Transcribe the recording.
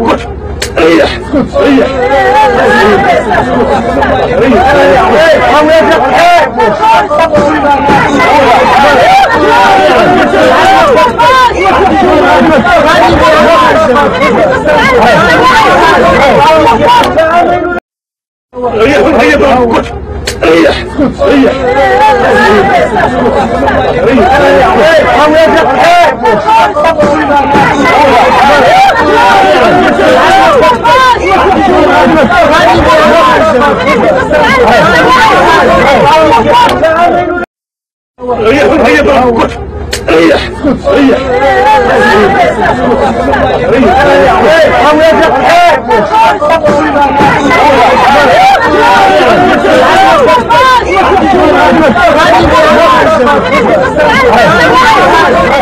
امك. ريح ريح ريح